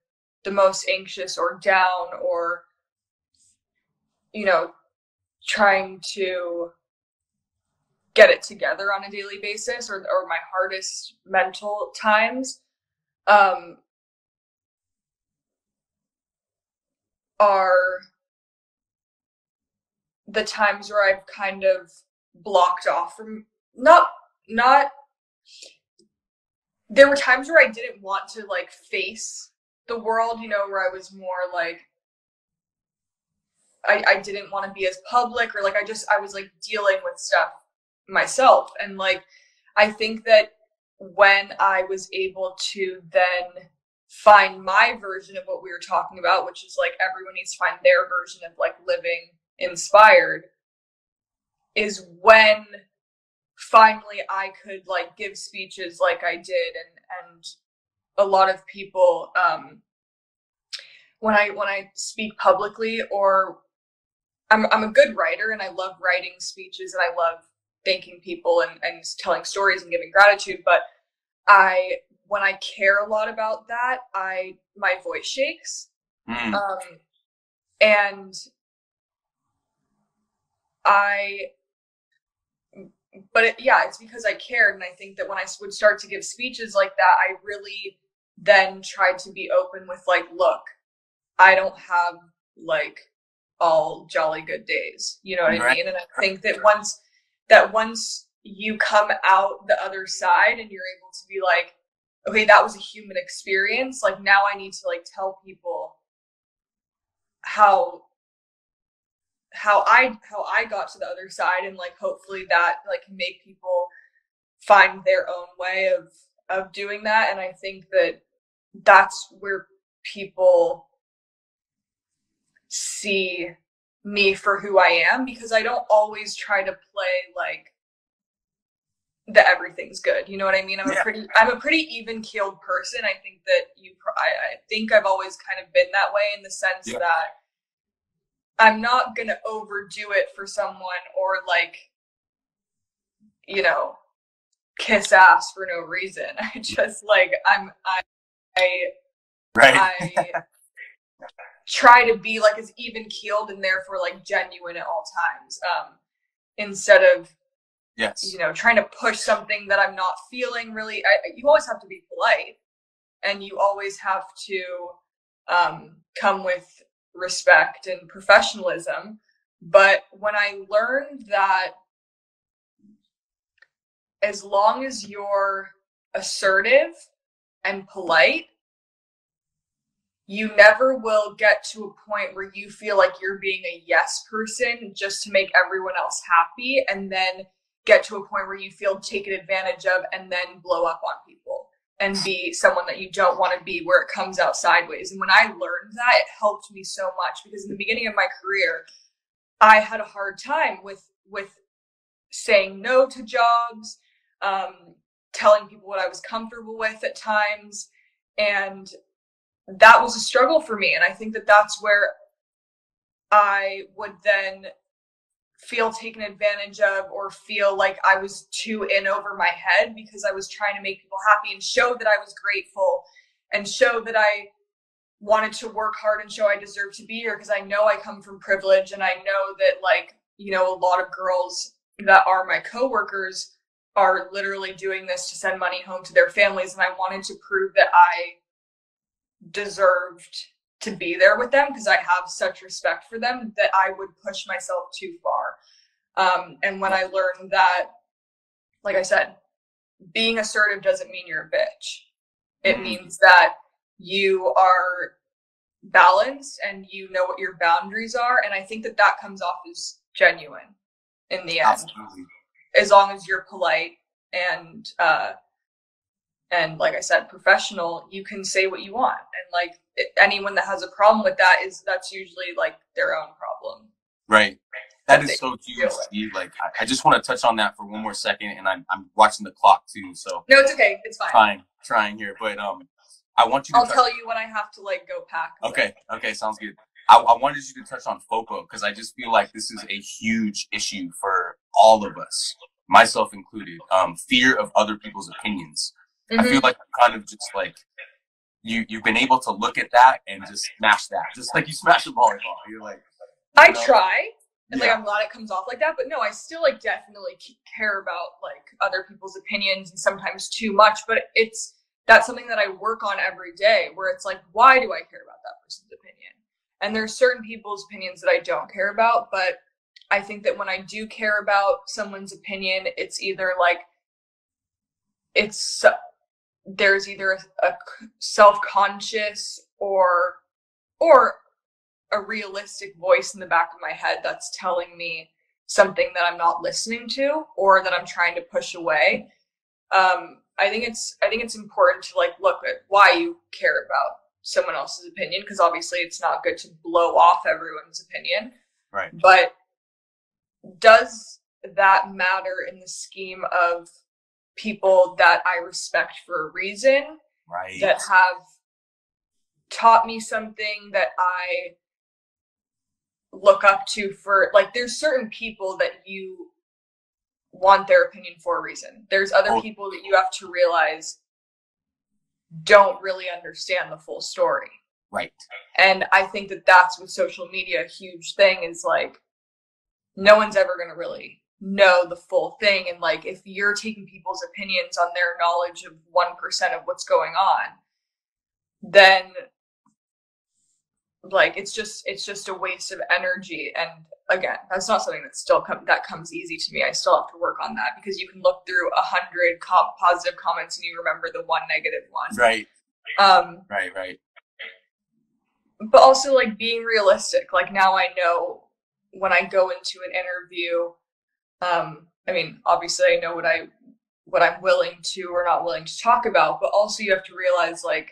the most anxious or down or, you know, trying to get it together on a daily basis, or, or my hardest mental times, um, are the times where I've kind of blocked off from, not, not, there were times where I didn't want to like face the world, you know, where I was more like, I, I didn't want to be as public, or like, I just, I was like dealing with stuff myself. And like, I think that when I was able to then find my version of what we were talking about, which is like, everyone needs to find their version of like living inspired, is when finally I could like give speeches like I did. And, and a lot of people, um, when I, when I speak publicly, or I'm, I'm a good writer and I love writing speeches and I love thanking people and, and telling stories and giving gratitude. But I, when I care a lot about that, I, my voice shakes. Mm. Um, and I, but it, yeah, it's because I cared. And I think that when I would start to give speeches like that, I really then tried to be open with like, look, I don't have like all jolly good days, you know what I mean? And I think that once, that once you come out the other side and you're able to be like, okay, that was a human experience. Like now I need to like tell people how, how I, how I got to the other side. And like, hopefully that like make people find their own way of, of doing that. And I think that that's where people see me for who I am, because I don't always try to play like that everything's good. You know what I mean? I'm yeah. a pretty, I'm a pretty even keeled person. I think that you, I, I think I've always kind of been that way in the sense yeah. that I'm not going to overdo it for someone or like, you know, kiss ass for no reason. I just like, I'm, I, I, right. I try to be like as even keeled and therefore like genuine at all times. Um, instead of, yes, you know, trying to push something that I'm not feeling really, I, you always have to be polite and you always have to, um, come with respect and professionalism. But when I learned that as long as you're assertive and polite, you never will get to a point where you feel like you're being a yes person just to make everyone else happy, and then get to a point where you feel taken advantage of and then blow up on people and be someone that you don't want to be, where it comes out sideways. And when I learned that, it helped me so much, because in the beginning of my career, I had a hard time with, with saying no to jobs, um, telling people what I was comfortable with at times. And that was a struggle for me. And I think that that's where I would then feel taken advantage of, or feel like I was too in over my head, because I was trying to make people happy and show that I was grateful and show that I wanted to work hard and show I deserve to be here, because I know I come from privilege. And I know that, like, you know, a lot of girls that are my coworkers are literally doing this to send money home to their families. And I wanted to prove that I deserved to be there with them, because I have such respect for them that I would push myself too far. Um, and when I learned that, like I said, being assertive doesn't mean you're a bitch. It means that you are balanced and you know what your boundaries are. And I think that that comes off as genuine in the end. Absolutely. As long as you're polite and, uh, and like I said, professional, you can say what you want. And like anyone that has a problem with that is, that's usually like their own problem. Right. That, that is so huge, Steve. Like, I, I just want to touch on that for one more second. And I'm, I'm watching the clock too. So no, it's okay. It's fine. Trying, trying here, but, um, I want you to I'll touch- tell you when I have to like go pack. Okay. But- okay. Sounds good. I, I wanted you to touch on FOPO, because I just feel like this is a huge issue for all of us, myself included. Um, fear of other people's opinions. Mm-hmm. I feel like I'm kind of just like, you, you've been able to look at that and just smash that. Just like you smash a volleyball. You're like, you I know? try. And yeah. like, I'm glad it comes off like that. But no, I still like definitely care about like other people's opinions, and sometimes too much. But it's, that's something that I work on every day, where it's like, why do I care about that person's opinion? And there's certain people's opinions that I don't care about, but I think that when I do care about someone's opinion, it's either like, it's, there's either a, a self-conscious or, or a realistic voice in the back of my head that's telling me something that I'm not listening to or that I'm trying to push away. Um, I think it's, I think it's important to like, look at why you care about someone else's opinion, because obviously it's not good to blow off everyone's opinion. Right. But does that matter in the scheme of people that I respect for a reason, right, that have taught me something, that I look up to for, like, there's certain people that you want their opinion for a reason. There's other oh. people that you have to realize don't really understand the full story. Right. And I think that that's with social media, a huge thing is like, no one's ever going to really know the full thing. And like, if you're taking people's opinions on their knowledge of one percent of what's going on, then like, it's just, it's just a waste of energy. And again, that's not something that still come, that comes easy to me. I still have to work on that, because you can look through a hundred comp positive comments and you remember the one negative one. Right. Um, right. Right. But also like being realistic. Like now I know when I go into an interview, um, I mean, obviously I know what I, what I'm willing to or not willing to talk about, but also you have to realize like,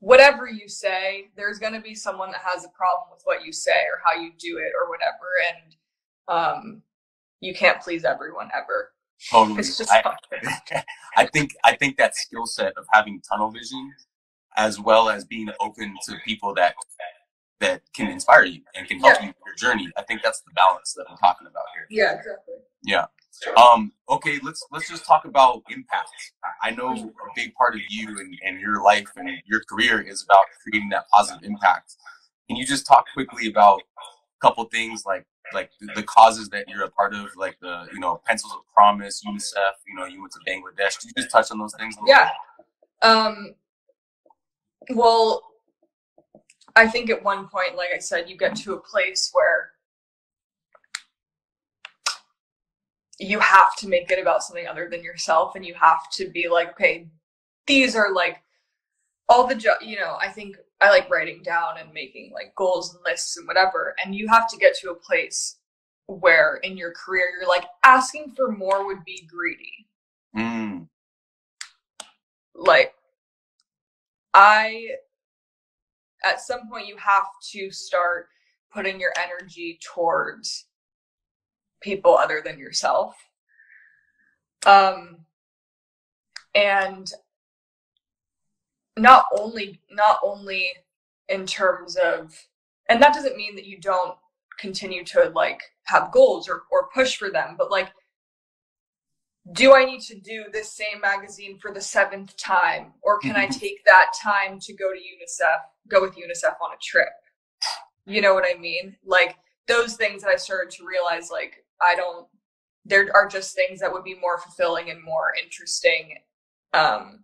whatever you say, there's going to be someone that has a problem with what you say or how you do it or whatever. And, um, you can't please everyone ever. Totally. It's just I, I think, I think that skill set of having tunnel vision, as well as being open to people that, that can inspire you and can help yeah. you with your journey. I think that's the balance that I'm talking about here. Yeah, exactly. Yeah. Um, okay, let's let's just talk about impact. I know a big part of you and, and your life and your career is about creating that positive impact. Can you just talk quickly about a couple things like like the, the causes that you're a part of, like the you know Pencils of Promise, UNICEF, you know, you went to Bangladesh. Can you just touch on those things a little yeah. bit? Um well I think at one point, like I said, you get to a place where you have to make it about something other than yourself. And you have to be like, okay, these are like all the, jo you know, I think I like writing down and making like goals and lists and whatever. And you have to get to a place where in your career, you're like asking for more would be greedy. Mm. Like I, at some point you have to start putting your energy towards people other than yourself. Um, and not only, not only in terms of, and that doesn't mean that you don't continue to like have goals or, or push for them, but like, do I need to do this same magazine for the seventh time? Or can I take that time to go to UNICEF, go with UNICEF on a trip? You know what I mean? Like those things that I started to realize, like, I don't, there are just things that would be more fulfilling and more interesting, um,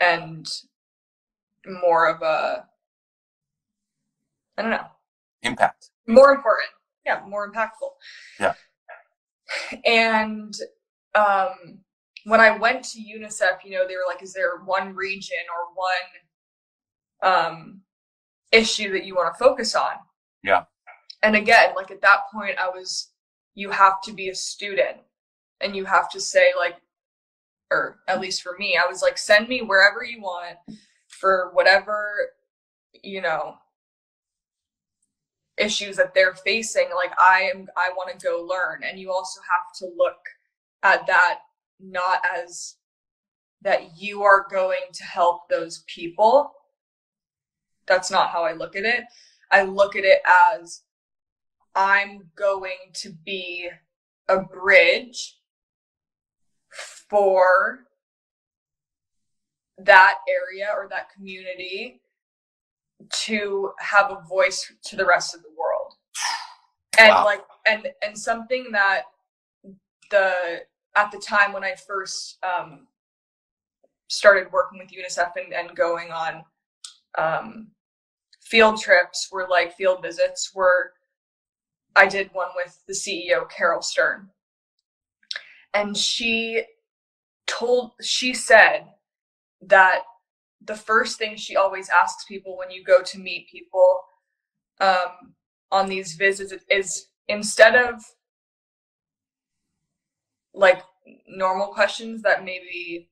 and more of a, I don't know. Impact. More important. Yeah. More impactful. Yeah. And, um, when I went to UNICEF, you know, they were like, is there one region or one, um, issue that you want to focus on? Yeah. And again, like at that point I was, you have to be a student and you have to say like, or at least for me, I was like, send me wherever you want for whatever, you know, issues that they're facing. Like I am, I want to go learn. And you also have to look at that, not as that you are going to help those people. That's not how I look at it. I look at it as, I'm going to be a bridge for that area or that community to have a voice to the rest of the world. And wow. like, and, and something that the, at the time when I first, um, started working with UNICEF and, and going on, um, field trips were like field visits were, I did one with the C E O, Carol Stern. And she told, she said that the first thing she always asks people when you go to meet people um, on these visits is, instead of like normal questions that maybe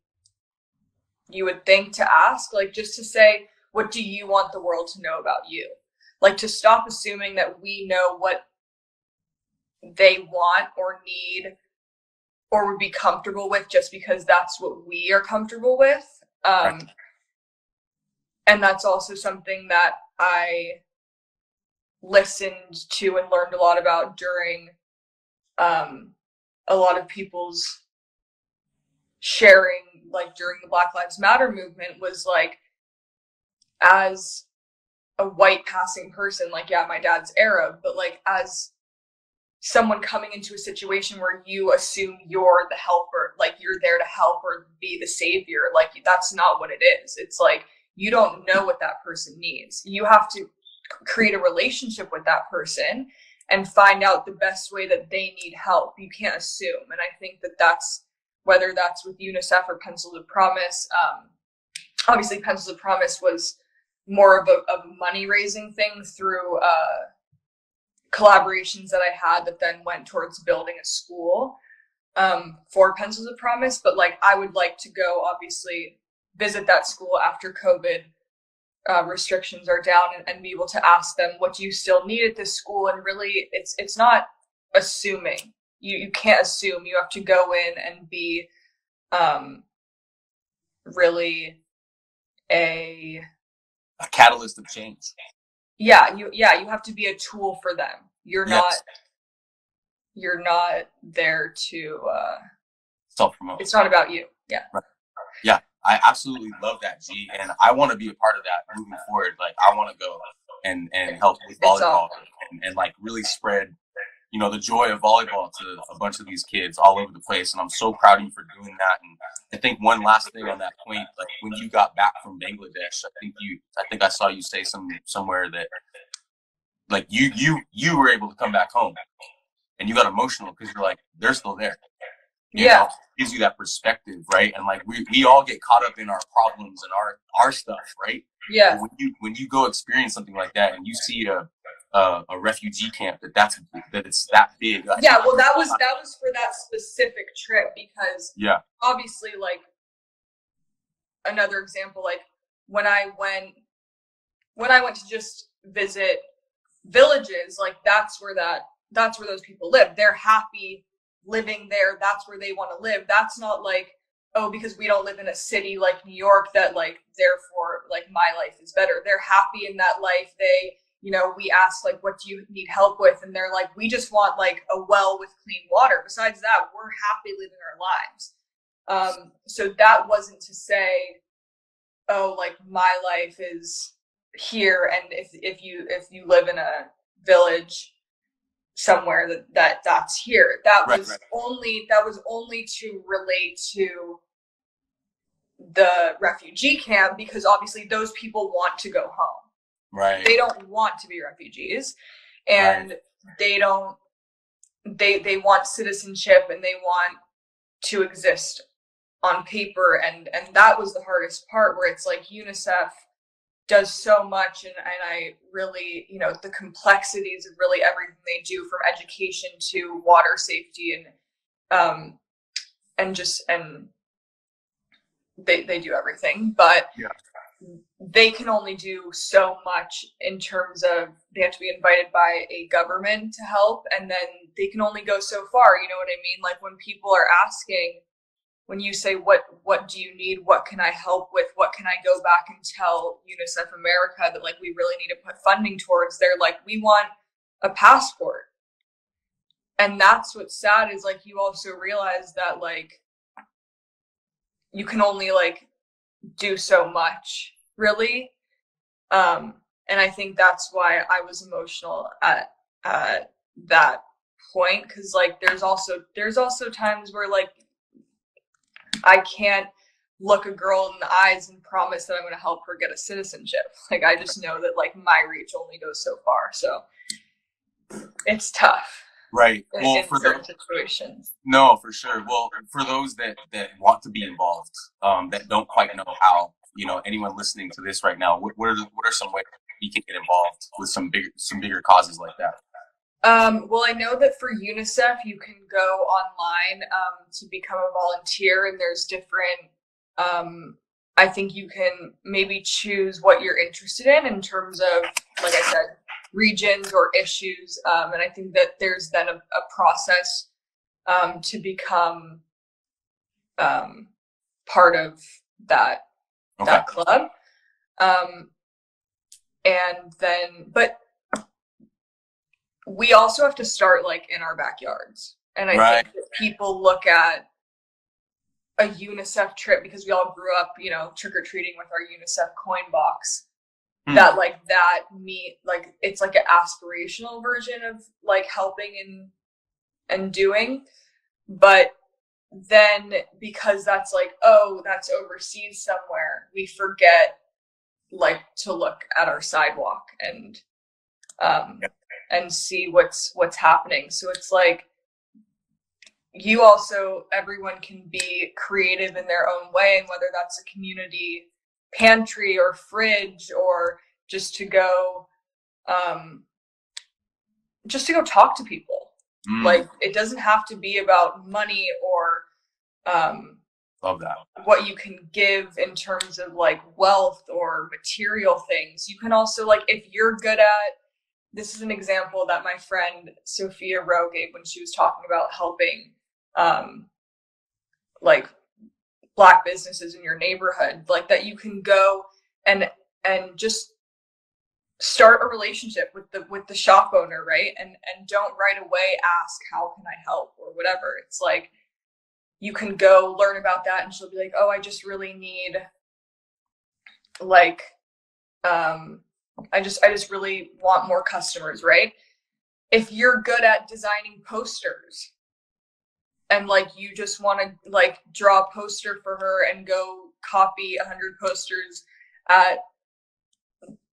you would think to ask, like just to say, what do you want the world to know about you? Like to stop assuming that we know what they want or need or would be comfortable with just because that's what we are comfortable with. Um, right. And that's also something that I listened to and learned a lot about during um, a lot of people's sharing, like during the Black Lives Matter movement, was like, as a white passing person, like, yeah, my dad's Arab, but like as someone coming into a situation where you assume you're the helper, like you're there to help or be the savior, like that's not what it is. It's like, you don't know what that person needs. You have to create a relationship with that person and find out the best way that they need help. You can't assume. And I think that that's, whether that's with UNICEF or Pencils of Promise, um, obviously Pencils of Promise was more of a, a money raising thing through uh, collaborations that I had that then went towards building a school um, for Pencils of Promise. But like, I would like to go, obviously, visit that school after COVID uh, restrictions are down and, and be able to ask them, what do you still need at this school? And really, it's it's not assuming. You, you can't assume. You have to go in and be um, really a... a catalyst of change. Yeah, you yeah, you have to be a tool for them. You're yes. not you're not there to uh, self-promote. It's not about you. Yeah. Right. Yeah. I absolutely love that, G, and I want to be a part of that moving forward. Like, I want to go and and help with volleyball and, and like really spread, you know, the joy of volleyball to a bunch of these kids all over the place. And I'm so proud of you for doing that. And I think one last thing on that point, like when you got back from Bangladesh, I think you, I think I saw you say some somewhere that like you you you were able to come back home, and you got emotional because you're like, they're still there. You yeah, know, gives you that perspective, right? And like we, we all get caught up in our problems and our our stuff, right? Yeah. But when you when you go experience something like that and you see a a, a refugee camp that that's that it's that big. Like, yeah. Well, that was that was for that specific trip because yeah, obviously, like another example, like when I went when I went to just visit villages, like that's where that that's where those people live. They're happy living there. That's where they want to live. That's not like, oh, because we don't live in a city like New York that like therefore like my life is better. They're happy in that life. They, you know, we ask like, what do you need help with? And they're like, we just want like a well with clean water. Besides that, we're happy living our lives. Um, so that wasn't to say, oh, like my life is here, and if if you if you live in a village somewhere that, that that's here. That right, was right. only that was only to relate to the refugee camp because obviously those people want to go home. Right. They don't want to be refugees, and right. they don't they they want citizenship and they want to exist on paper, and and that was the hardest part where it's like UNICEF does so much, and, and I really, you know, the complexities of really everything they do, from education to water safety and um and just and they they do everything, but yeah. they can only do so much in terms of they have to be invited by a government to help, and then they can only go so far. You know what I mean? Like when people are asking, when you say, what what do you need? What can I help with? What can I go back and tell UNICEF America that like we really need to put funding towards? They're like, we want a passport. And that's what's sad is like, you also realize that like, you can only like do so much really. Um, and I think that's why I was emotional at, at that point. Cause like, there's also, there's also times where like, I can't look a girl in the eyes and promise that I'm going to help her get a citizenship. Like, I just know that like my reach only goes so far. So it's tough. Right. Well, in for certain the, situations. No, for sure. Well, for those that, that want to be involved, um, that don't quite know how, you know, anyone listening to this right now, what, what are what are some ways you can get involved with some bigger some bigger causes like that? Um, well, I know that for UNICEF, you can go online um, to become a volunteer, and there's different. Um, I think you can maybe choose what you're interested in in terms of, like I said, regions or issues, um, and I think that there's then a, a process um, to become um, part of that okay. that club, um, and then but. We also have to start like in our backyards. And I right. think that people look at a UNICEF trip because we all grew up, you know, trick or treating with our UNICEF coin box mm. that like that me like, it's like an aspirational version of like helping and, and doing. But then because that's like, oh, that's overseas somewhere, we forget like to look at our sidewalk and, um, yeah. and see what's what's happening. So it's like you also everyone can be creative in their own way, and whether that's a community pantry or fridge or just to go um just to go talk to people. Mm. Like it doesn't have to be about money or um love that what you can give in terms of like wealth or material things. You can also like if you're good at this is an example that my friend Sophia Rowe gave when she was talking about helping um, like black businesses in your neighborhood, like that you can go and, and just start a relationship with the, with the shop owner. Right. And, and don't right away ask, how can I help or whatever. It's like, you can go learn about that. And she'll be like, oh, I just really need like, um, I just, I just really want more customers, right? If you're good at designing posters and like, you just want to like draw a poster for her and go copy a hundred posters at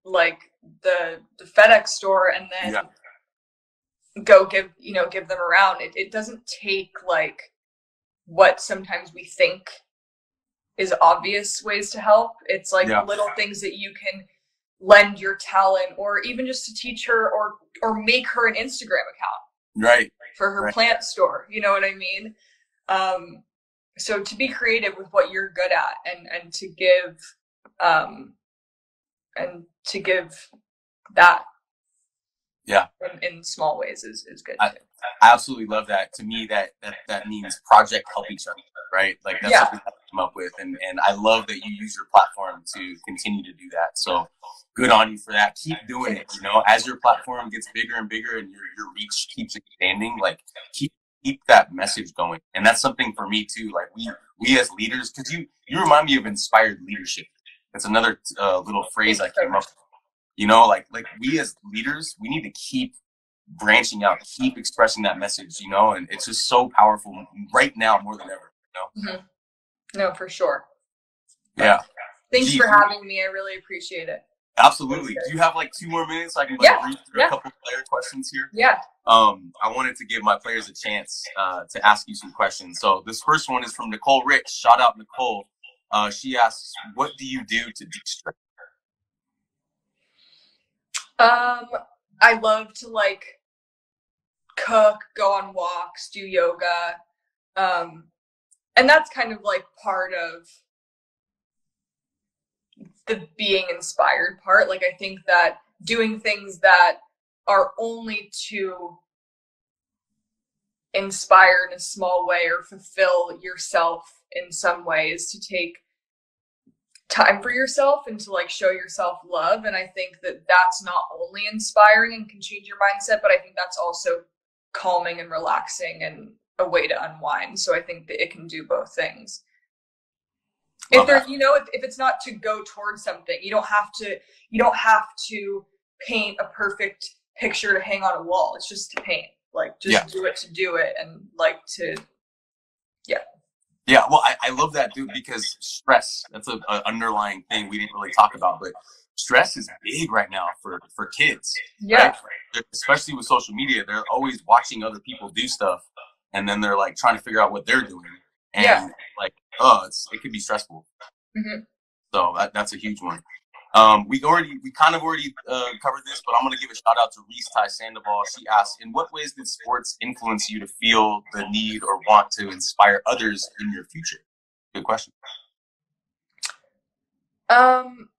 like the, the FedEx store and then yeah. go give, you know, give them around. It, it doesn't take like what sometimes we think is obvious ways to help. It's like yeah. little things that you can lend your talent or even just to teach her or or make her an Instagram account right for her right. plant store, you know what I mean? Um so to be creative with what you're good at and and to give um and to give that yeah in, in small ways is, is good. I, too. I absolutely love that. To me that that, that means project help each other, right? Like that's yeah. something that I came up with, and and I love that you use your platform to continue to do that. So good on you for that. Keep doing it, you know, as your platform gets bigger and bigger and your, your reach keeps expanding, like keep keep that message going. And that's something for me too, like we we as leaders, because you you remind me of inspired leadership. That's another uh, little phrase I came up with. You know, like, like we as leaders, we need to keep branching out, keep expressing that message, you know, and it's just so powerful right now more than ever, you know? Mm-hmm. No, for sure. Yeah. Thanks Gee, for having me. I really appreciate it. Absolutely. Do you have like two more minutes? I can like, yeah. read through yeah. a couple of player questions here. Yeah. Um, I wanted to give my players a chance uh, to ask you some questions. So this first one is from Nicole Rich. Shout out Nicole. Uh, she asks, what do you do to de-stress? Um, I love to like cook, go on walks, do yoga. Um, and that's kind of like part of the being inspired part. Like, I think that doing things that are only to inspire in a small way or fulfill yourself in some way is to take time for yourself and to like show yourself love. And I think that that's not only inspiring and can change your mindset, but I think that's also calming and relaxing and a way to unwind. So I think that it can do both things. Love if there's, you know, if, if it's not to go towards something, you don't have to, you don't have to paint a perfect picture to hang on a wall. It's just to paint, like just yeah. do it to do it. And like to, yeah. Yeah, well, I, I love that, dude, because stress, that's an underlying thing we didn't really talk about, but stress is big right now for, for kids. Yeah. Right? especially with social media, they're always watching other people do stuff, and then they're like trying to figure out what they're doing. And yeah. like, oh, it's, it could be stressful. Mm-hmm. So that, that's a huge one. Um, we already, we kind of already uh, covered this, but I'm going to give a shout out to Reese Ty Sandoval. She asks, in what ways did sports influence you to feel the need or want to inspire others in your future? Good question. Um,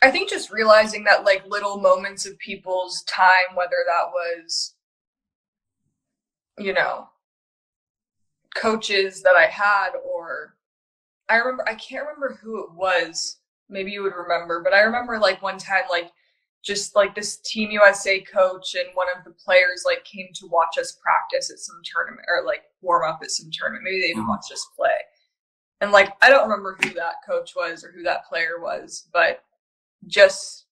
I think just realizing that like little moments of people's time, whether that was, you know, coaches that I had, or I remember, I can't remember who it was. Maybe you would remember, but I remember like one time, like just like this Team U S A coach and one of the players like came to watch us practice at some tournament, or like warm up at some tournament. Maybe they even watched us play. And like, I don't remember who that coach was or who that player was, but just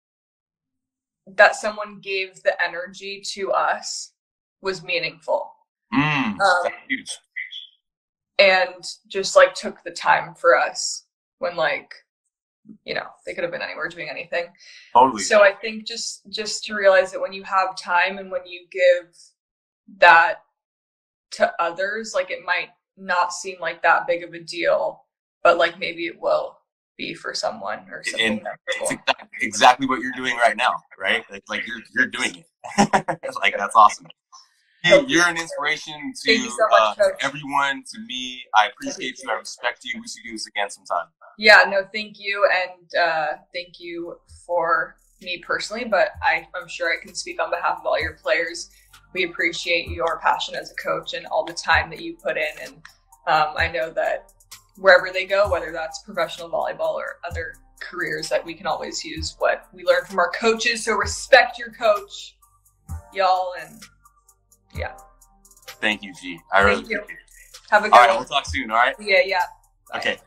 that someone gave the energy to us was meaningful. Mm, um, huge. And just like took the time for us when like, you know, they could have been anywhere doing anything. Totally. So I think just, just to realize that when you have time and when you give that to others, like it might not seem like that big of a deal, but like maybe it will be for someone or something. And it's exactly, exactly what you're doing right now, right? Like, like you're, you're doing it. Like, that's awesome. Dude, you're an inspiration to so much, uh, everyone, to me. I appreciate you. I respect you. We should do this again sometime. Yeah, no, thank you. And uh, thank you for me personally, but I, I'm sure I can speak on behalf of all your players. We appreciate your passion as a coach and all the time that you put in. And um, I know that wherever they go, whether that's professional volleyball or other careers, that we can always use what we learn from our coaches. So respect your coach, y'all. And yeah. Thank you, G. I really appreciate it. Have a good one. All right, we'll talk soon, all right? Yeah, yeah. Bye. Okay.